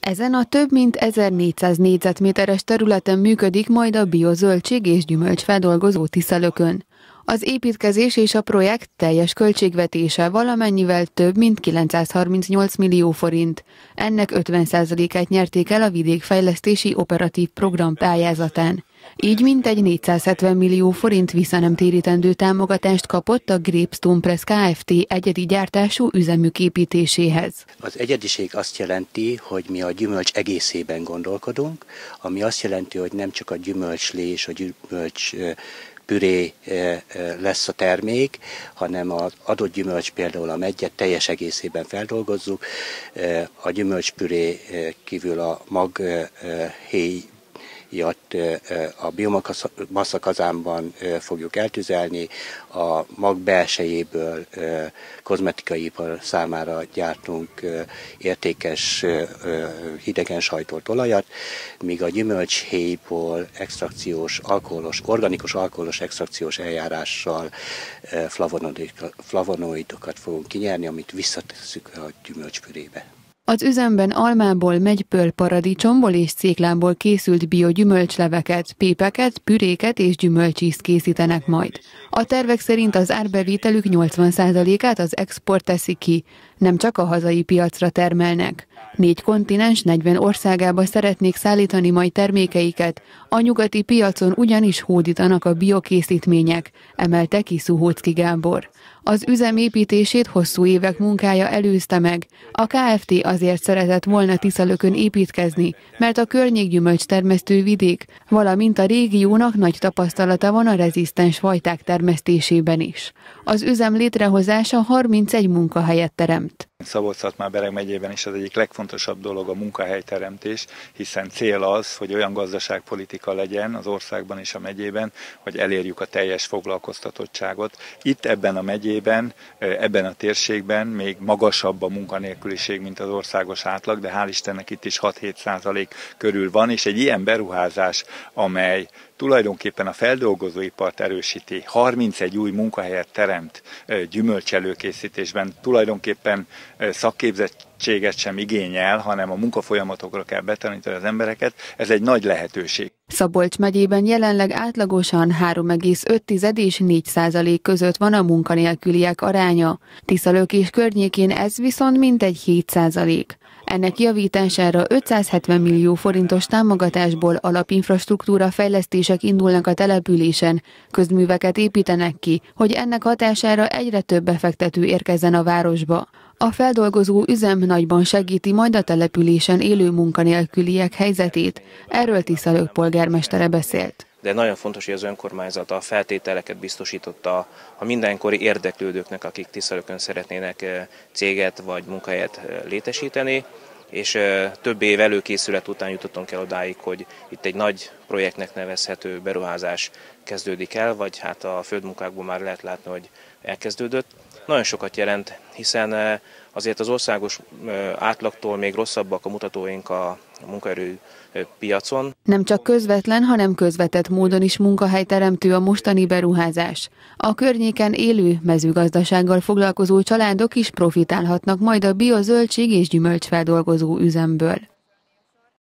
Ezen a több mint 1400 négyzetméteres területen működik majd a biozöldség és gyümölcsfeldolgozó Tiszalökön. Az építkezés és a projekt teljes költségvetése valamennyivel több mint 938 millió forint. Ennek 50%-át nyerték el a vidékfejlesztési operatív program pályázatán. Így mintegy 470 millió forint visszanemtérítendő támogatást kapott a Grape-Stone Press Kft. Egyedi gyártású üzemük építéséhez. Az egyediség azt jelenti, hogy mi a gyümölcs egészében gondolkodunk, ami azt jelenti, hogy nem csak a gyümölcslé és a gyümölcspüré lesz a termék, hanem az adott gyümölcs, például a meggyet teljes egészében feldolgozzuk, a gyümölcspüré kívül a maghéj, a biomassa kazánban fogjuk eltüzelni, a mag belsejéből kozmetikai ipar számára gyártunk értékes hidegen sajtolt olajat, míg a gyümölcshéjból extrakciós, organikus alkoholos extrakciós eljárással flavonoidokat fogunk kinyerni, amit visszatesszük a gyümölcspürébe. Az üzemben almából, megyből, paradicsomból és céklából készült biogyümölcsleveket, pépeket, püréket és gyümölcsízt készítenek majd. A tervek szerint az árbevételük 80%-át az export teszi ki, nem csak a hazai piacra termelnek. 4 kontinens 40 országába szeretnék szállítani majd termékeiket, a nyugati piacon ugyanis hódítanak a biokészítmények, emelte ki Szuhóczki Gábor. Az üzem építését hosszú évek munkája előzte meg. A Kft. Azért szeretett volna Tiszalökön építkezni, mert a környék gyümölcstermesztő vidék, valamint a régiónak nagy tapasztalata van a rezisztens fajták termesztésében is. Az üzem létrehozása 31 munkahelyet teremt. Szabolcs-Szatmár-Bereg megyében is az egyik legfontosabb dolog a munkahelyteremtés, hiszen cél az, hogy olyan gazdaságpolitika legyen az országban és a megyében, hogy elérjük a teljes foglalkoztatottságot. Itt ebben a megyében, ebben a térségben még magasabb a munkanélküliség, mint az országos átlag, de hál' Istennek itt is 6-7% körül van, és egy ilyen beruházás, amely tulajdonképpen a feldolgozóipart erősíti, 31 új munkahelyet teremt gyümölcselőkészítésben, tulajdonképpen szakképzettséget sem igényel, hanem a munkafolyamatokra kell betanítani az embereket, ez egy nagy lehetőség. Szabolcs megyében jelenleg átlagosan 3,5 és 4% között van a munkanélküliek aránya. Tiszalök és környékén ez viszont mintegy 7%. Ennek javítására 570 millió forintos támogatásból alapinfrastruktúra fejlesztések indulnak a településen, közműveket építenek ki, hogy ennek hatására egyre több befektető érkezzen a városba. A feldolgozó üzem nagyban segíti majd a településen élő munkanélküliek helyzetét, erről Tiszalök polgármestere beszélt. De nagyon fontos, hogy az önkormányzat a feltételeket biztosította a mindenkori érdeklődőknek, akik Tiszalökön szeretnének céget vagy munkahelyet létesíteni, és több év előkészület után jutottunk el odáig, hogy itt egy nagy projektnek nevezhető beruházás kezdődik el, vagy hát a földmunkákból már lehet látni, hogy elkezdődött. Nagyon sokat jelent, hiszen azért az országos átlagtól még rosszabbak a mutatóink a munkaerő piacon. Nem csak közvetlen, hanem közvetett módon is munkahelyteremtő a mostani beruházás. A környéken élő, mezőgazdasággal foglalkozó családok is profitálhatnak majd a biozöldség és gyümölcsfeldolgozó üzemből.